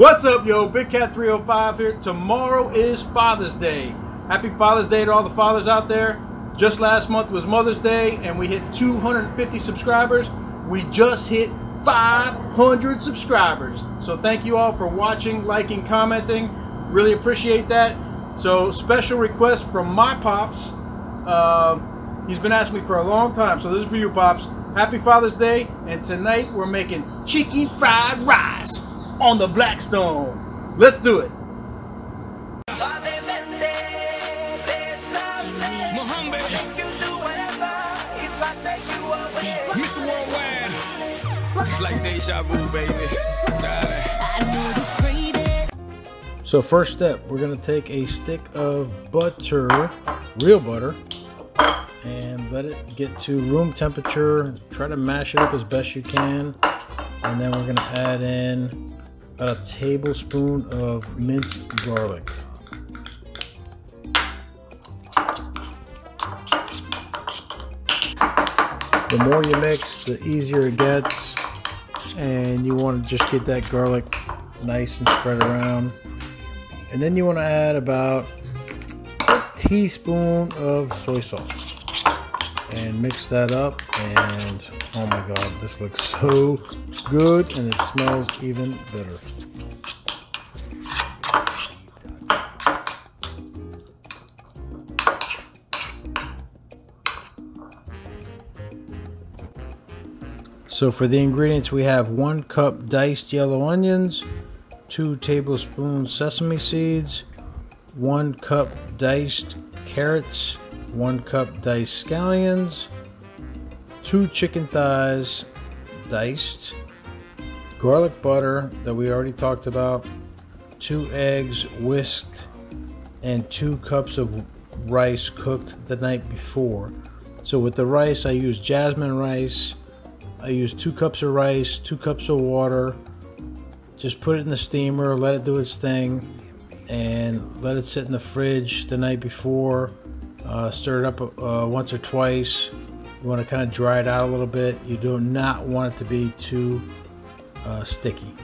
What's up, yo? Big Cat 305 here. Tomorrow is Father's Day. Happy Father's Day to all the fathers out there. Just last month was Mother's Day, and we hit 250 subscribers. We just hit 500 subscribers. So thank you all for watching, liking, commenting. Really appreciate that. So special request from my pops. He's been asking me for a long time, so this is for you, Pops. Happy Father's Day, and tonight we're making chicken fried rice on the Blackstone. Let's do it. Mr. Worldwide. It's like deja vu, baby. So first step, we're gonna take a stick of butter, real butter, and let it get to room temperature. Try to mash it up as best you can. And then we're gonna add in about a tablespoon of minced garlic. The more you mix, the easier it gets. And you wanna just get that garlic nice and spread around. And then you wanna add about a teaspoon of soy sauce. And mix that up, and oh my god, this looks so good, and it smells even better. So for the ingredients, we have 1 cup diced yellow onions, 2 tablespoons sesame seeds, 1 cup diced carrots, 1 cup diced scallions, 2 chicken thighs diced, garlic butter that we already talked about, 2 eggs whisked, and 2 cups of rice cooked the night before. So with the rice, I use jasmine rice. I use 2 cups of rice, 2 cups of water. Just put it in the steamer, let it do its thing, and let it sit in the fridge the night before. Stir it up once or twice. You want to kind of dry it out a little bit. You do not want it to be too sticky.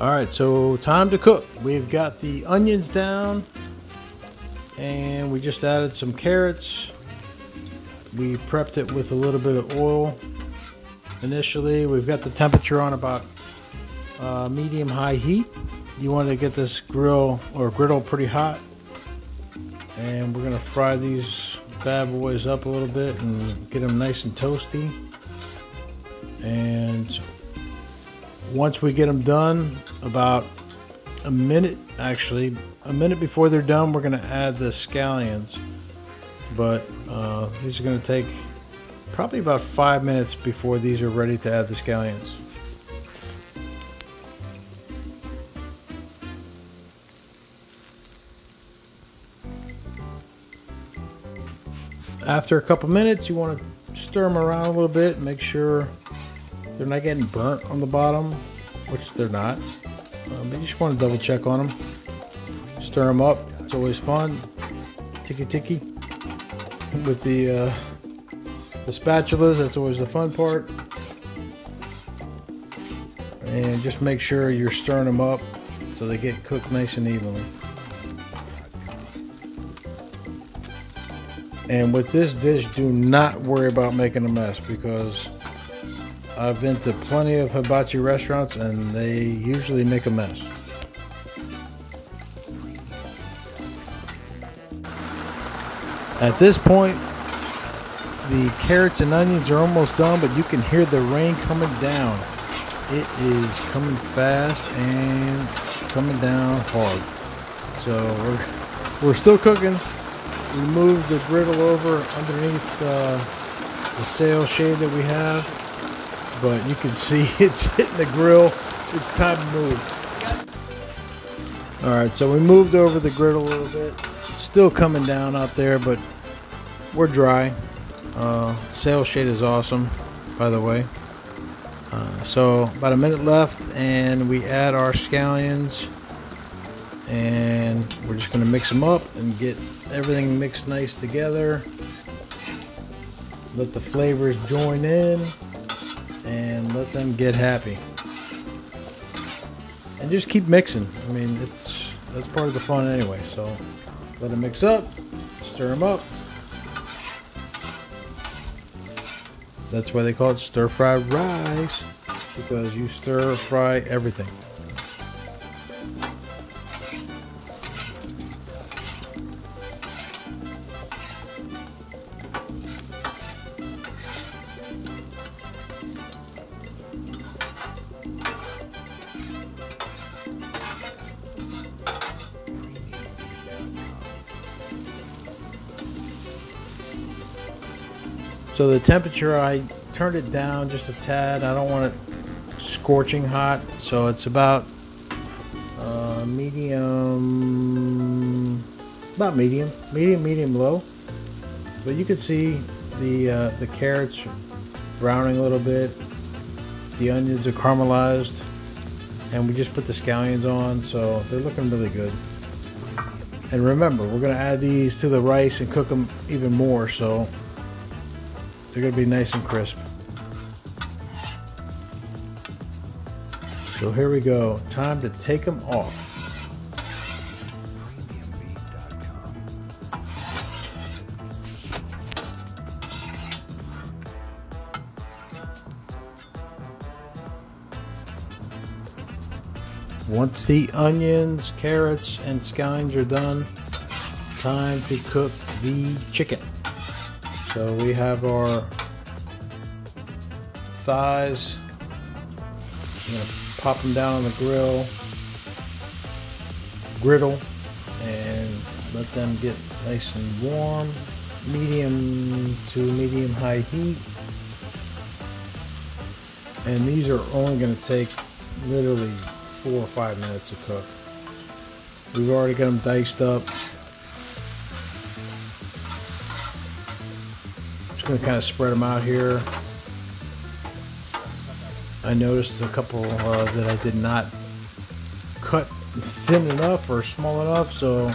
Alright, so time to cook. We've got the onions down, and we just added some carrots. We prepped it with a little bit of oil. Initially, we've got the temperature on about medium-high heat. You want to get this griddle pretty hot, and we're gonna fry these bad boys up a little bit and get them nice and toasty. And once we get them done, about a minute before they're done, we're gonna add the scallions. But these are gonna take probably about 5 minutes before these are ready to add the scallions. After a couple minutes, you want to stir them around a little bit, make sure they're not getting burnt on the bottom, which they're not. But you just want to double check on them. Stir them up. It's always fun. Ticky ticky with the spatulas, that's always the fun part. And just make sure you're stirring them up so they get cooked nice and evenly. And with this dish, do not worry about making a mess, because I've been to plenty of hibachi restaurants and they usually make a mess. At this point, the carrots and onions are almost done, but you can hear the rain coming down. It is coming fast and coming down hard. So we're still cooking. We moved the griddle over underneath the sail shade that we have, but you can see it's hitting the grill. It's time to move. All right, so we moved over the griddle a little bit. It's still coming down out there, but we're dry. Sail shade is awesome, by the way. So about a minute left, and we add our scallions. and we're just going to mix them up and get everything mixed nice together. Let the flavors join in and let them get happy, and just keep mixing. I mean, that's part of the fun anyway. So let them mix up, stir them up. That's why they call it stir-fried rice, because you stir-fry everything. So the temperature, I turned it down just a tad. I don't want it scorching hot, so it's about medium low. But you can see the carrots are browning a little bit, the onions are caramelized, and we just put the scallions on, so they're looking really good. And remember, we're gonna add these to the rice and cook them even more, so they're going to be nice and crisp. So here we go. Time to take them off. Once the onions, carrots, and scallions are done, time to cook the chicken. So we have our thighs. I'm gonna pop them down on the griddle, and let them get nice and warm, medium to medium high heat. And these are only gonna take literally 4 or 5 minutes to cook. We've already got them diced up. Going to kind of spread them out here. I noticed a couple that I did not cut thin enough or small enough, so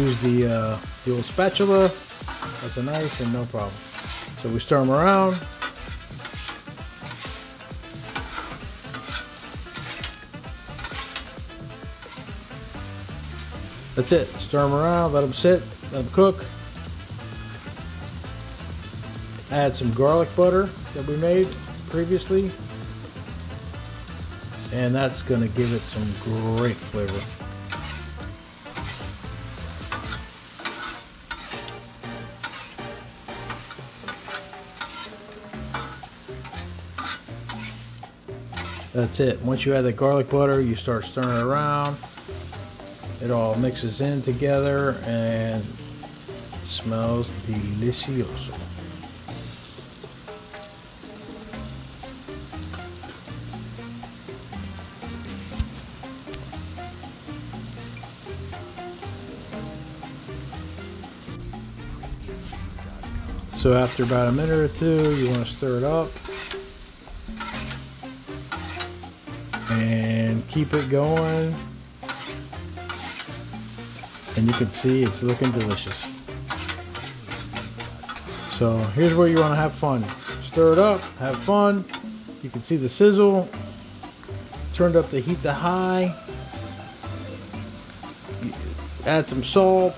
use the old spatula as a knife and no problem. So we stir them around. That's it. Stir them around, let them sit, let them cook. Add some garlic butter that we made previously, and that's going to give it some great flavor. That's it. Once you add the garlic butter, you start stirring it around. It all mixes in together and it smells delicioso. So after about a minute or two, you want to stir it up and keep it going, and you can see it's looking delicious. So here's where you want to have fun. Stir it up, have fun. You can see the sizzle. Turned up the heat to high. Add some salt,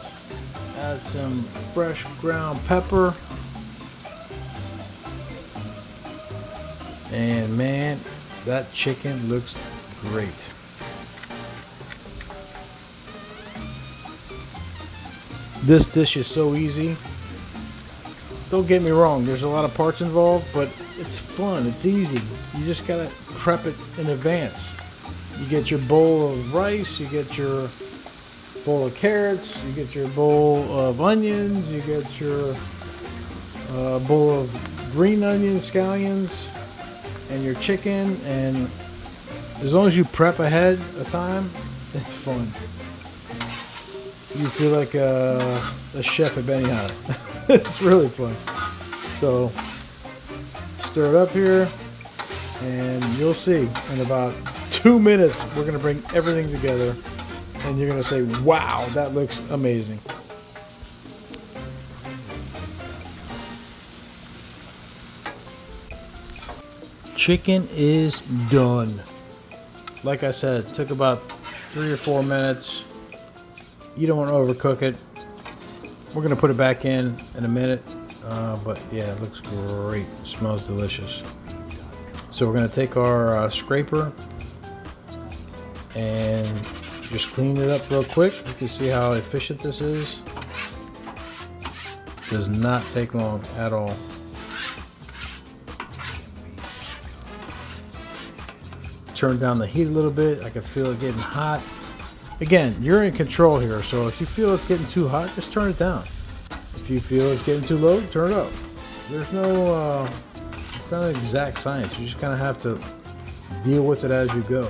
add some fresh ground pepper. And man, that chicken looks great. This dish is so easy. Don't get me wrong, there's a lot of parts involved, but it's fun, it's easy. You just gotta prep it in advance. You get your bowl of rice, you get your bowl of carrots, you get your bowl of onions, you get your bowl of green onions, scallions, and your chicken, and as long as you prep ahead of time, it's fun. You feel like a chef at Benihana. It's really fun. So stir it up here, and you'll see in about 2 minutes we're gonna bring everything together and you're going to say, wow, that looks amazing. Chicken is done. Like I said, it took about 3 or 4 minutes. You don't want to overcook it. We're going to put it back in a minute. But yeah, it looks great. It smells delicious. So we're going to take our scraper and just clean it up real quick. You can see how efficient this is. Does not take long at all. Turn down the heat a little bit. I can feel it getting hot. Again, you're in control here, so if you feel it's getting too hot, just turn it down. If you feel it's getting too low, turn it up. There's no, it's not an exact science. You just kind of have to deal with it as you go.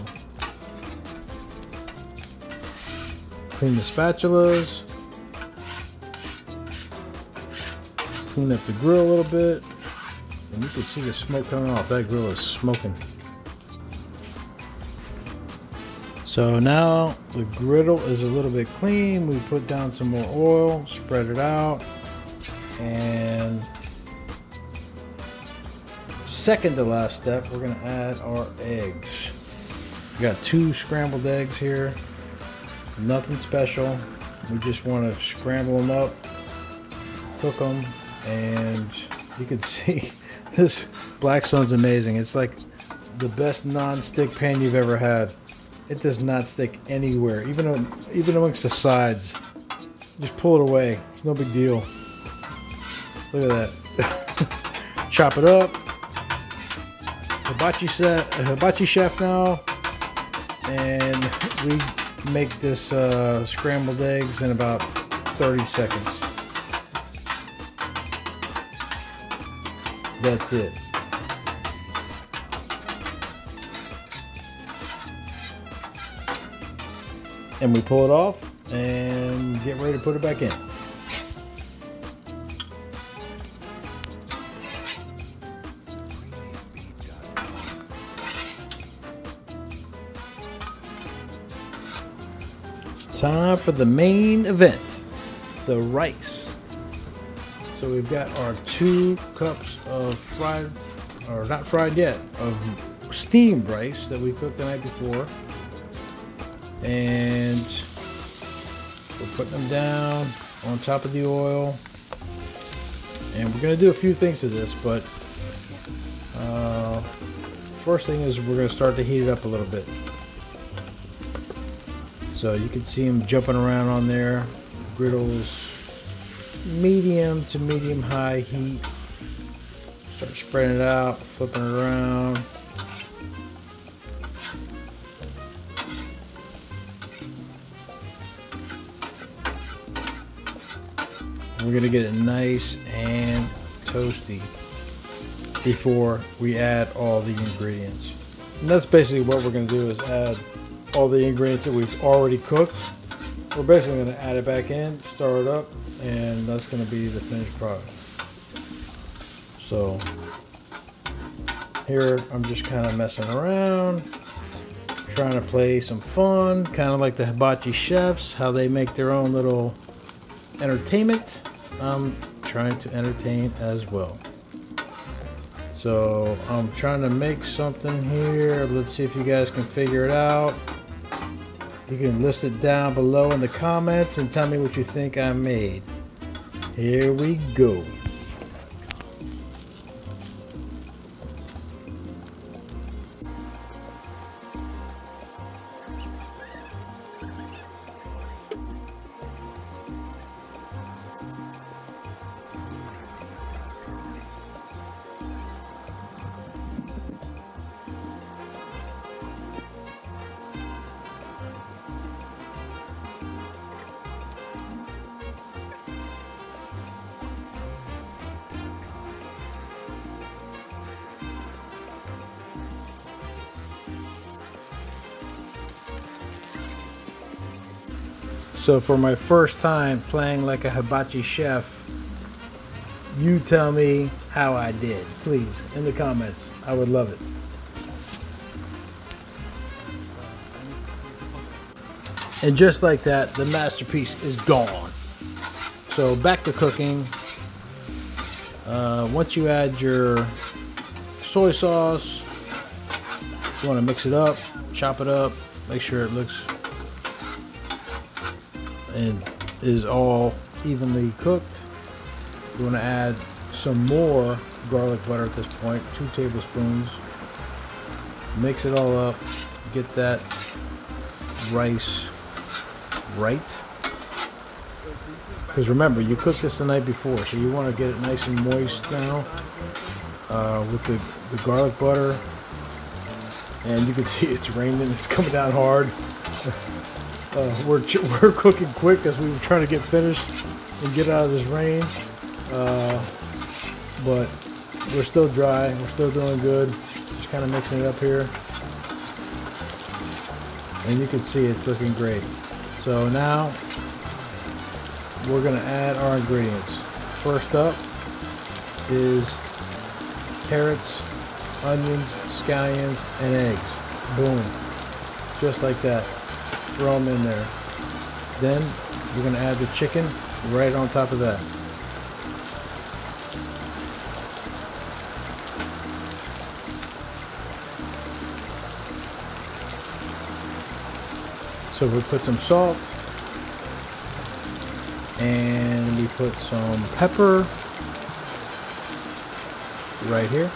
Clean the spatulas. Clean up the grill a little bit. And you can see the smoke coming off. That grill is smoking. So now the griddle is a little bit clean. We put down some more oil, spread it out, and second to last step, we're gonna add our eggs. We got 2 scrambled eggs here, nothing special. We just wanna scramble them up, cook them, and you can see this Blackstone's amazing. It's like the best non-stick pan you've ever had. It does not stick anywhere, even amongst the sides. Just pull it away. It's no big deal. Look at that. Chop it up. Hibachi set, hibachi chef now, and we make this scrambled eggs in about 30 seconds. That's it. And we pull it off and get ready to put it back in. Time for the main event, the rice. So we've got our 2 cups of fried, or not fried yet, of steamed rice that we cooked the night before. And we're putting them down on top of the oil, and we're going to do a few things to this, but first thing is we're going to start to heat it up a little bit. So you can see them jumping around on there. Griddles medium to medium high heat. Start spreading it out, flipping it around. We're going to get it nice and toasty before we add all the ingredients. And that's basically what we're going to do, is add all the ingredients that we've already cooked. We're basically going to add it back in, stir it up, and that's going to be the finished product. So here I'm just kind of messing around, trying to play some fun, kind of like the hibachi chefs, how they make their own little entertainment. I'm trying to entertain as well. So I'm trying to make something here. Let's see if you guys can figure it out. You can list it down below in the comments and tell me what you think I made. Here we go. So for my first time playing like a hibachi chef, you tell me how I did, please, in the comments. I would love it. And just like that, the masterpiece is gone. So back to cooking. Once you add your soy sauce, you want to mix it up, chop it up, make sure it looks and is all evenly cooked. You want to add some more garlic butter at this point, 2 tablespoons. Mix it all up, get that rice right. Because remember, you cooked this the night before, so you want to get it nice and moist now with the garlic butter. And you can see it's raining, it's coming down hard. We're cooking quick as we were trying to get finished and get out of this rain. But we're still dry, we're still doing good. Just kind of mixing it up here. And you can see it's looking great. So now we're gonna add our ingredients. First up is carrots, onions, scallions, and eggs. Boom. Just like that. Throw them in there. Then we're gonna add the chicken right on top of that. So we put some salt, and we put some pepper right here.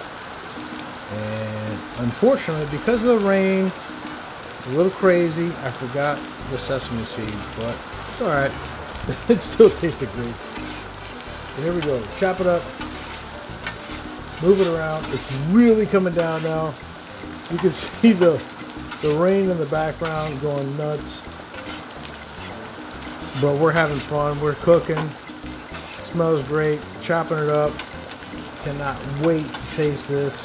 And unfortunately, because of the rain, it's a little crazy, I forgot the sesame seeds, but it's alright. It still tasted great. So here we go. Chop it up. Move it around. It's really coming down now. You can see the rain in the background going nuts, but we're having fun, we're cooking, smells great, chopping it up, cannot wait to taste this.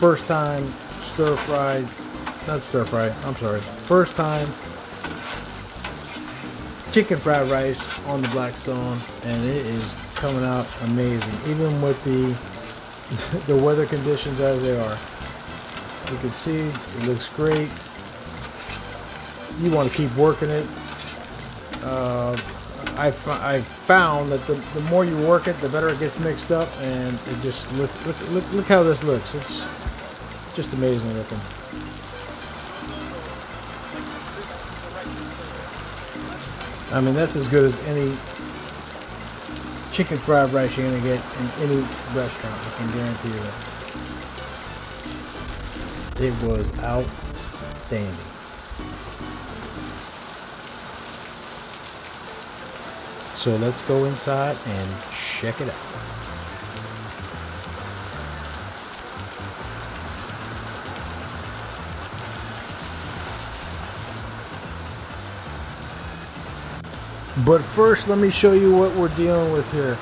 First time stir-fried, not stir-fried, I'm sorry, first time chicken fried rice on the Blackstone, and it is coming out amazing, even with the weather conditions as they are. You can see it looks great. You want to keep working it. I've found that the more you work it, the better it gets mixed up, and it just look how this looks. It's just amazing looking. I mean, that's as good as any chicken fried rice you're gonna get in any restaurant. I can guarantee you that. It was outstanding. So let's go inside and check it out. But first, let me show you what we're dealing with here.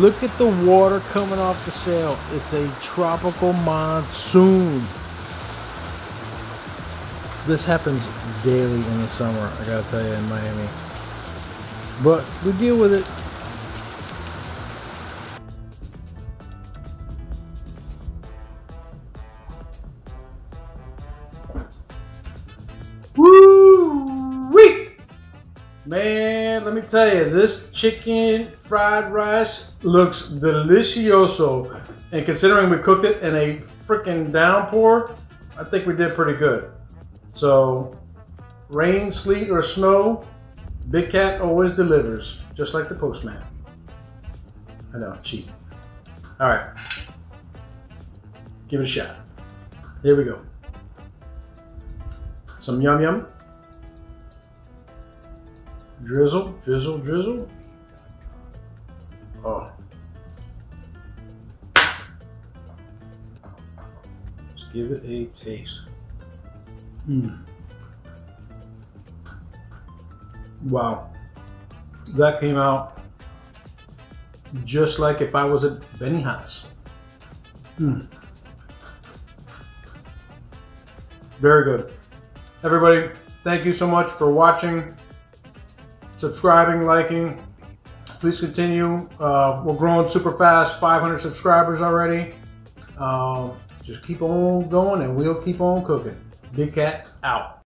Look at the water coming off the sail. It's a tropical monsoon. This happens daily in the summer, I gotta tell you, in Miami. But we deal with it. Woo-wee! Man, let me tell you, this chicken fried rice looks delicioso. And considering we cooked it in a freaking downpour, I think we did pretty good. So, rain, sleet, or snow, Big Cat always delivers, just like the postman. I know, cheesy. All right, give it a shot. Here we go. Some yum yum. Drizzle, drizzle, drizzle. Oh. Let's give it a taste. Wow, that came out just like if I was at Benihana's. Very good. Everybody, thank you so much for watching, subscribing, liking. Please continue. We're growing super fast, 500 subscribers already. Just keep on going and we'll keep on cooking. Big Cat out.